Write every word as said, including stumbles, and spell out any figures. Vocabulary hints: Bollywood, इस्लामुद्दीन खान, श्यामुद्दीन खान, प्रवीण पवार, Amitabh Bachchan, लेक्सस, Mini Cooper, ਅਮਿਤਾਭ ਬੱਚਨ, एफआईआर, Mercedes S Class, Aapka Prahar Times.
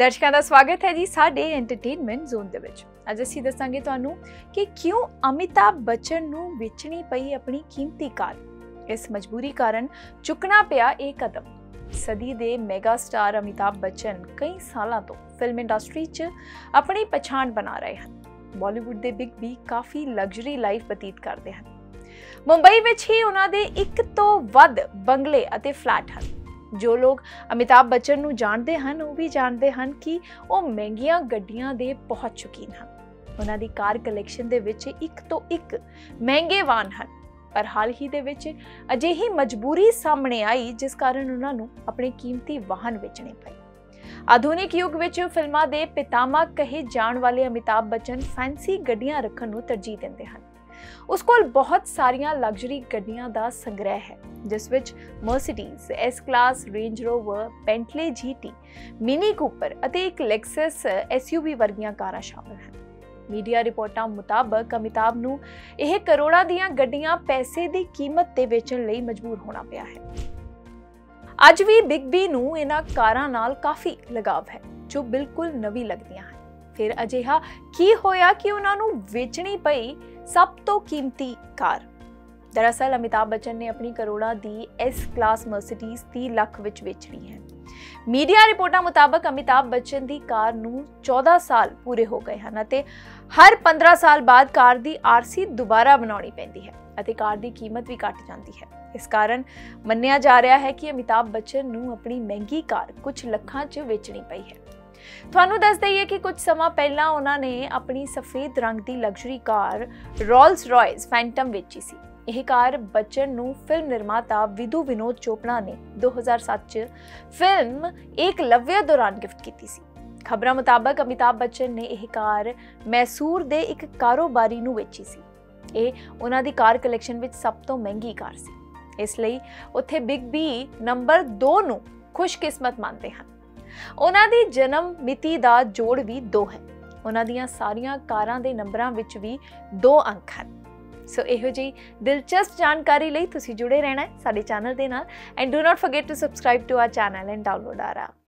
ਦਰਸ਼ਕਾਂ ਦਾ ਸਵਾਗਤ ਹੈ ਜੀ ਸਾਡੇ ਐਂਟਰਟੇਨਮੈਂਟ ਜ਼ੋਨ ਦੇ ਵਿੱਚ। ਅੱਜ ਅਸੀਂ ਦੱਸਾਂਗੇ ਤੁਹਾਨੂੰ ਕਿ ਕਿਉਂ ਅਮਿਤਾਭ ਬੱਚਨ ਨੂੰ ਵੇਚਣੀ ਪਈ ਆਪਣੀ ਕੀਮਤੀ ਕਾਰ। ਇਸ ਮਜਬੂਰੀ ਕਾਰਨ ਚੁੱਕਣਾ ਪਿਆ ਇਹ ਕਦਮ। ਸਦੀ ਦੇ ਮੈਗਾ ਸਟਾਰ ਅਮਿਤਾਭ ਬੱਚਨ ਕਈ ਸਾਲਾਂ ਤੋਂ ਫਿਲਮ ਇੰਡਸਟਰੀ 'ਚ ਆਪਣੀ ਪਛਾਣ ਬਣਾ ਰਹੇ ਹਨ। ਬਾਲੀਵੁੱਡ ਦੇ ਬਿਗ ਬੀ ਕਾਫੀ ਲਗਜ਼ਰੀ ਲਾਈਫ ਬਤੀਤ ਕਰਦੇ ਹਨ। ਮੁੰਬਈ ਵਿੱਚ ਹੀ ਉਹਨਾਂ ਦੇ ਇੱਕ ਤੋਂ ਵੱਧ ਬੰਗਲੇ ਅਤੇ ਫਲੈਟ ਹਨ। जो लोग अमिताभ बच्चन नूं जानते हैं वो भी जानते हैं कि वह महंगियां गड्डियां दे बहुत शौकीन हैं। उन्हां दी कार कलैक्शन दे विच एक तो एक महंगे वाहन हैं, पर हाल ही दे विच अजिही मजबूरी सामने आई जिस कारण उन्हां नूं अपने कीमती वाहन वेचने पए। आधुनिक युग विच फिल्मां दे पितामा कहे जाण वाले अमिताभ बच्चन फैंसी गड्डियां रखण नूं तरजीह दिंदे हन। उस कोल बहुत सारियां लग्जरी गड्डियां दा संग्रह है जिस विच Mercedes S class, Range Rover, Bentley GT, Mini Cooper अते एक लेक्सस एसयूवी वर्गियां कारां शामिल हैं। मीडिया रिपोर्टां मुताबक अमिताभ नूं यह करोड़ां दियां गड्डियां पैसे दी कीमत ते वेचण लई मजबूर होना पिया है। अज भी बिग बी नूं इन्हां कारां नाल काफ़ी लगाव है जो बिल्कुल नवी लगदियां हैं। फिर अजिहा की होया कि उन्हां नूं वेचणी पई सब तो कीमती कार। दरअसल अमिताभ बच्चन ने अपनी करोड़ा दी एस क्लास मर्सिडीज तीस लाख विच वेचनी है। मीडिया रिपोर्टां मुताबक अमिताभ बच्चन दी कार नूं चौदह साल पूरे हो गए हैं अते हर पंद्रह साल बाद कार दी आरसी दोबारा बनाउणी पैंदी है अते कार दी कीमत भी घट जाती है। इस कारण मन्निया जा रहा है कि अमिताभ बच्चन नूं अपनी महंगी कार कुछ लखां च वेचणी पई है। ਤੁਹਾਨੂੰ ਦੱਸ ਦਈਏ कि कुछ समा पहला उन्होंने अपनी सफेद रंग की luxury car Rolls Royce Phantom वेची सी। यह कार बच्चन नूं फिल्म निर्माता विधु विनोद चोपड़ा ने दो हज़ार सत्त फिल्म एक लव्य दौरान गिफ्ट की सी। खबरों मुताबक अमिताभ बच्चन ने यह कार मैसूर के एक कारोबारी नूं वेची सी। यह उन्हां दी कार कलैक्शन विच सब तो महंगी कार सी। इसलिए उत्थे बिग बी नंबर दो नूं खुशकिस्मत मानते हैं। ਉਹਨਾਂ ਦੀ ਜਨਮ ਮਿਤੀ ਦਾ ਜੋੜ ਵੀ दो ਹੈ। ਉਹਨਾਂ ਦੀਆਂ ਸਾਰੀਆਂ ਕਾਰਾਂ ਦੇ ਨੰਬਰਾਂ ਵਿੱਚ ਵੀ दो ਅੰਕ ਹਨ। ਸੋ ਇਹੋ ਜਿਹੀ ਦਿਲਚਸਪ ਜਾਣਕਾਰੀ ਲਈ ਤੁਸੀਂ ਜੁੜੇ ਰਹਿਣਾ ਹੈ ਸਾਡੇ ਚੈਨਲ ਦੇ ਨਾਲ। And do not forget to subscribe to our channel and download our app.